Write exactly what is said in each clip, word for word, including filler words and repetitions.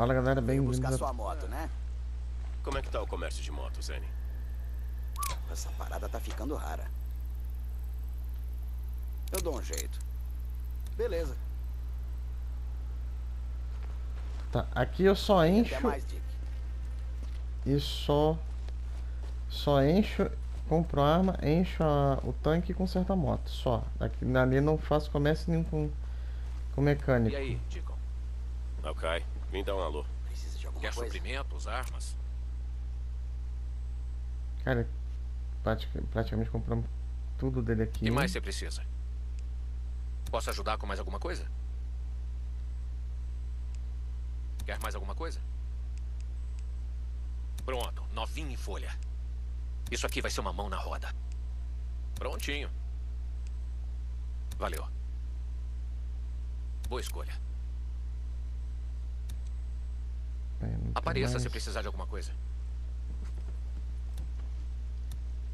Fala, galera, bem-vindos. Buscar sua moto, né? Como é que tá o comércio de motos, Zeni? Essa parada tá ficando rara. Eu dou um jeito. Beleza. Tá, aqui eu só encho mais, e só só encho, compro arma, encho a, o tanque e conserto a moto, só. Aqui, ali não faço comércio nenhum com, com mecânico. E aí, Dico? Al-Kai, vem dar um alô. Precisa de alguma Quer coisa? Suprimentos, armas? Cara, praticamente compramos tudo dele aqui. E mais você precisa? Posso ajudar com mais alguma coisa? Quer mais alguma coisa? Pronto, novinho em folha. Isso aqui vai ser uma mão na roda. Prontinho. Valeu. Boa escolha. Bem, apareça mais. Se precisar de alguma coisa.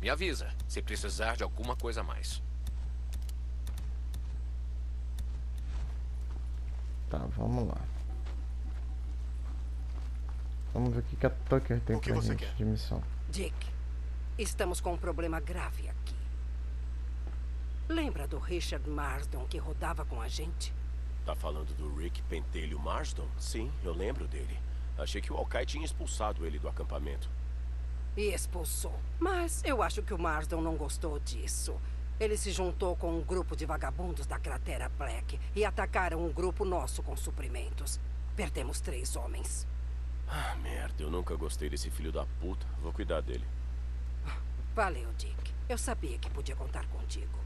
Me avisa se precisar de alguma coisa a mais. Tá, vamos lá. Vamos ver o que a Tucker tem pra gente quer? de missão. Dick, estamos com um problema grave aqui. Lembra do Richard Marsden que rodava com a gente? Tá falando do Rick Pentelho Marsden? Sim, eu lembro dele. Achei que o Al-Kai tinha expulsado ele do acampamento. E expulsou. Mas eu acho que o Marsden não gostou disso. Ele se juntou com um grupo de vagabundos da cratera Black e atacaram um grupo nosso com suprimentos. Perdemos três homens. Ah, merda, eu nunca gostei desse filho da puta. Vou cuidar dele. Valeu, Dick. Eu sabia que podia contar contigo.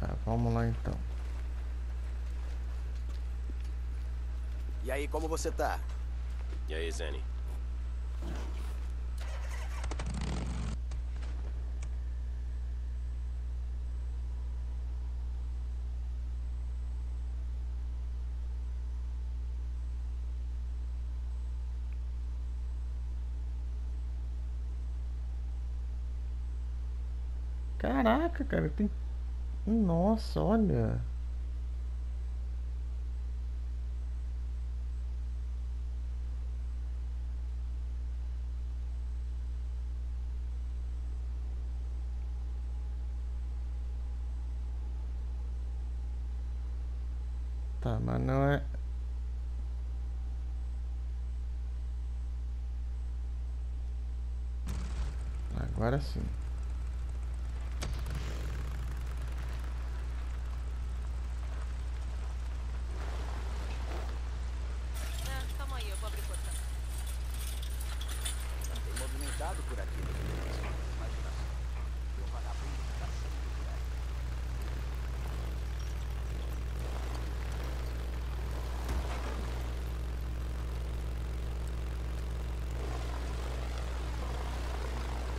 Tá, vamos lá então. E aí, como você tá? E aí, Zeni? Caraca, cara, tem... Nossa, olha... Tá, mas não é... Agora sim.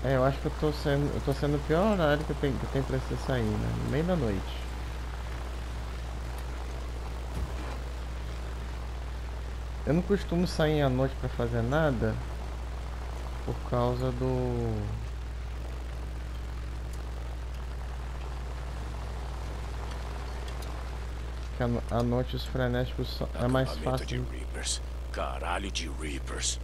É, eu acho que eu tô sendo, eu tô sendo o pior horário que eu tenho, que eu tenho pra você sair, né? No meio da noite. Eu não costumo sair à noite pra fazer nada por causa do... Que a, à noite os frenéticos são, é mais fácil. De Reapers. Caralho de Reapers.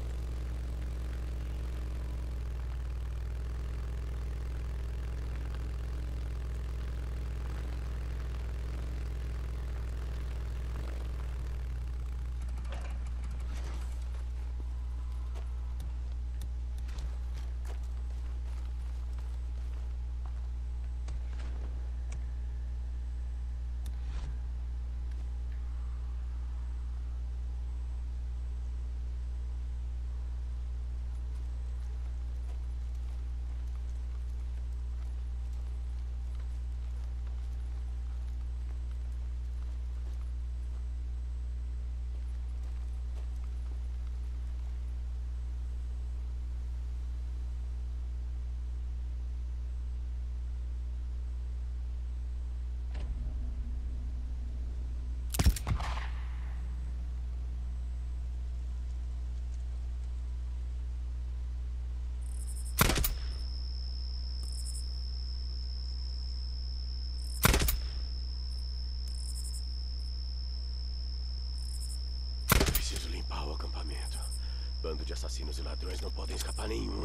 bando de assassinos e ladrões não podem escapar nenhum.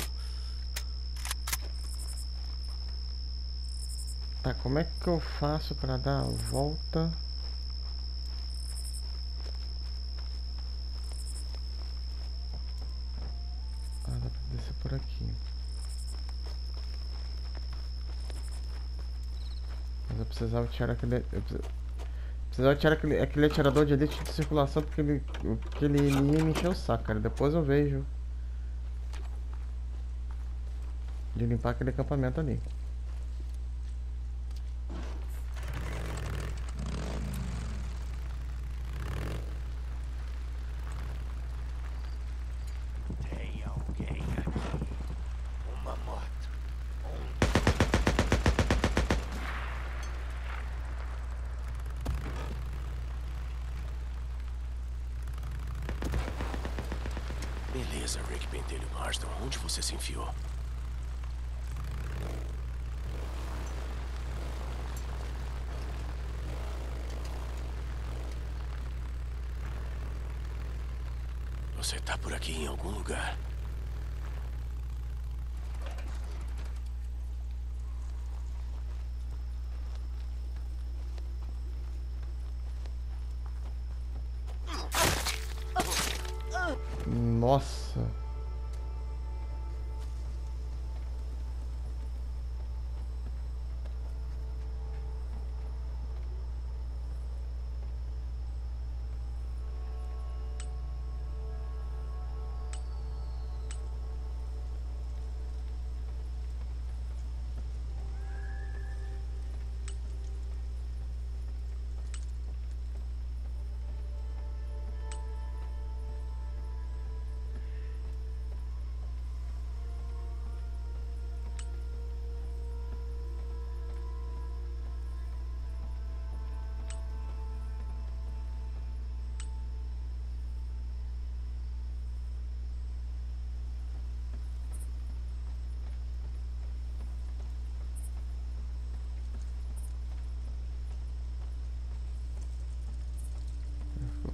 Tá, como é que eu faço pra dar a volta? Ah, dá pra descer por aqui. Mas eu precisava tirar aquele... Eu precisava tirar aquele, aquele atirador de elite de circulação porque ele, porque ele ia me encher o saco, cara. Depois eu vejo de limpar aquele acampamento ali. Beleza, Rick Pentelho Marsden, onde você se enfiou? Você tá por aqui em algum lugar? Nossa.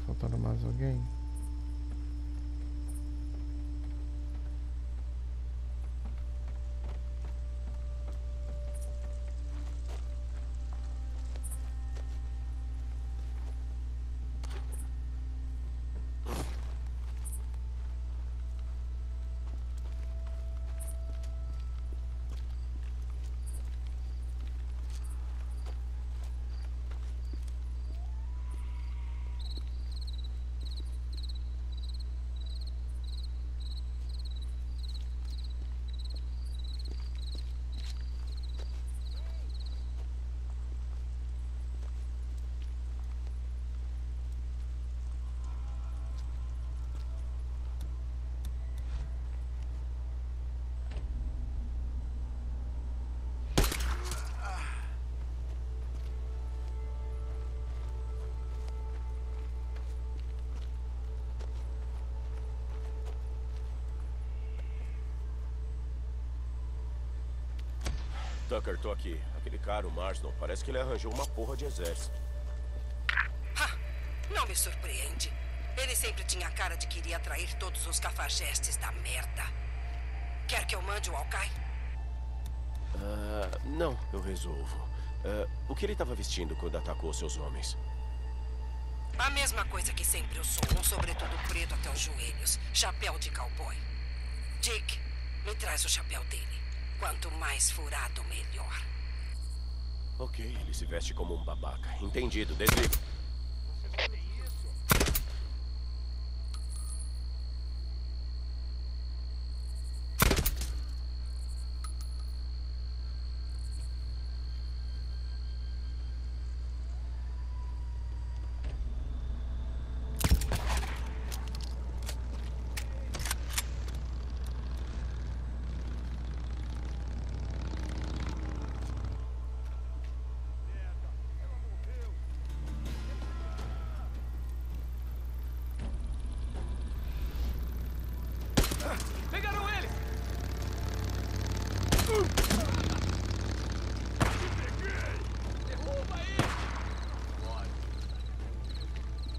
Faltando mais alguém? Tucker, tô aqui. Aquele cara, o Marsden, parece que ele arranjou uma porra de exército. Ha! Não me surpreende. Ele sempre tinha a cara de que iria atrair todos os cafajestes da merda. Quer que eu mande o Al-Kai? Uh, não, eu resolvo. Uh, o que ele estava vestindo quando atacou seus homens? A mesma coisa que sempre eu sou. Um sobretudo preto até os joelhos. Chapéu de cowboy. Dick, me traz o chapéu dele. Quanto mais furado, melhor. Ok, ele se veste como um babaca. Entendido, desliga.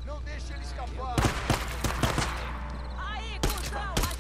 Não deixe ele escapar. Aí, cuzão!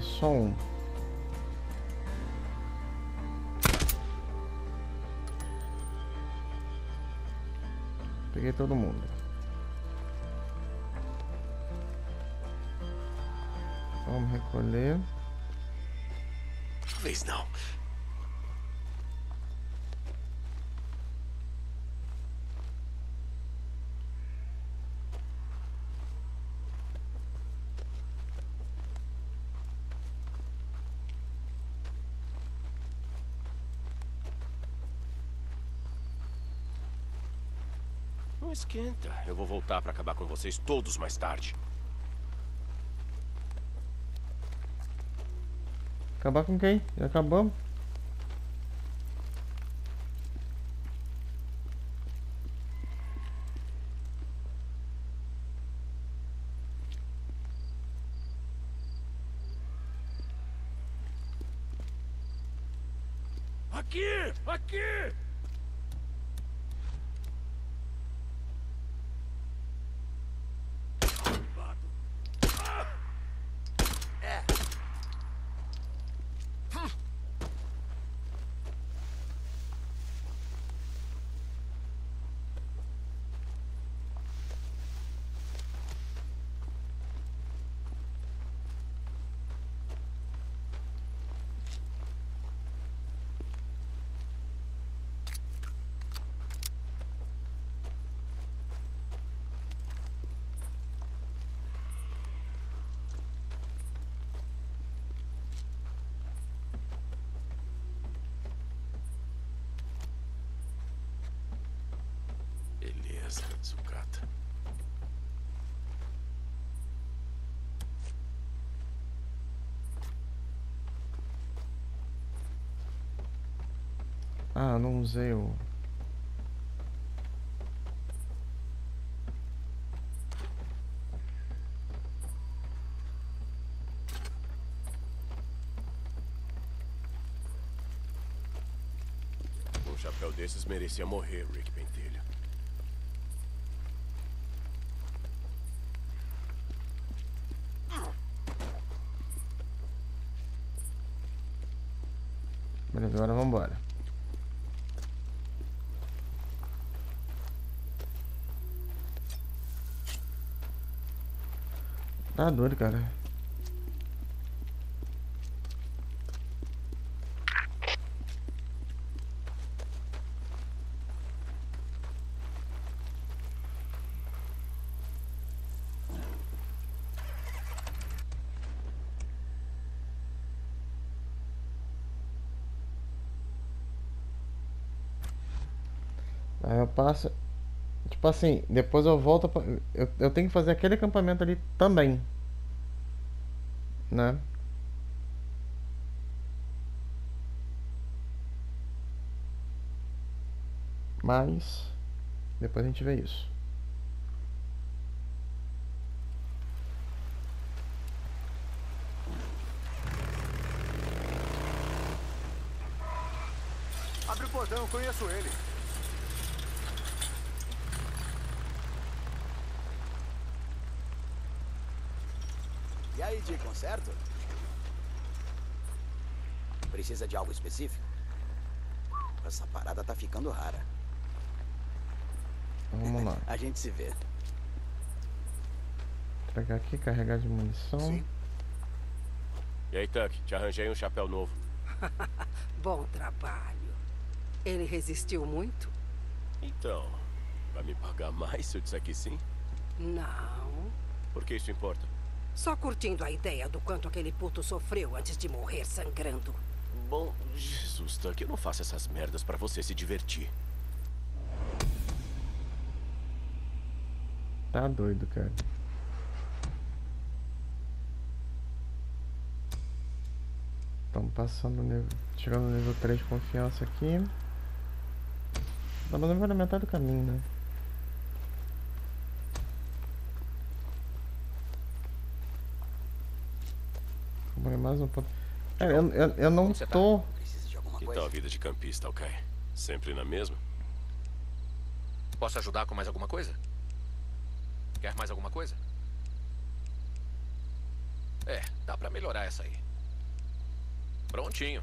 É só um. Peguei todo mundo. Vamos recolher. Please, não. Não esquenta. Eu vou voltar para acabar com vocês todos mais tarde. Acabar com quem? Já acabamos. Aqui! Aqui! Sucata. Ah, não usei o... Um chapéu desses merecia morrer, Rick Pentelho. Agora vamos embora. Tá doido, cara. Aí eu passo, tipo assim, depois eu volto, pra, eu, eu tenho que fazer aquele acampamento ali também, né? Mas, depois a gente vê isso. Abre o portão, conheço ele. E aí, Deacon, certo? Precisa de algo específico? Essa parada tá ficando rara. Vamos lá. A gente se vê. Tragar aqui, carregar de munição. Sim. E aí, Tuck, te arranjei um chapéu novo. Bom trabalho. Ele resistiu muito? Então, vai me pagar mais se eu disser que sim? Não. Por que isso importa? Só curtindo a ideia do quanto aquele puto sofreu antes de morrer sangrando. Bom, Jesus, Tuck, eu não faço essas merdas pra você se divertir. Tá doido, cara. Estamos passando nível... Chegando no nível três de confiança aqui. Tá mais ou menos na metade do caminho, né? Mais um ponto. É, eu, eu, eu não tô... Que tal a vida de campista, Al-Kai? Sempre na mesma? Posso ajudar com mais alguma coisa? Quer mais alguma coisa? É, dá pra melhorar essa aí. Prontinho.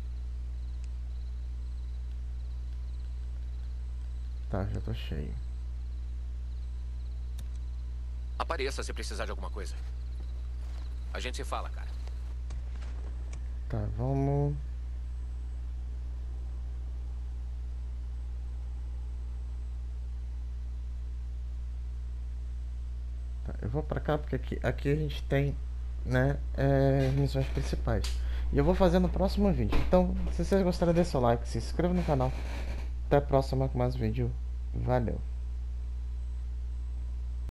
Tá, já tô cheio. Apareça se precisar de alguma coisa. A gente se fala, cara. Tá, vamos... Tá, eu vou pra cá porque aqui, aqui a gente tem, né, é, missões principais. E eu vou fazer no próximo vídeo. Então, se vocês gostaram, dê seu like, se inscreva no canal. Até a próxima com mais vídeo. Valeu!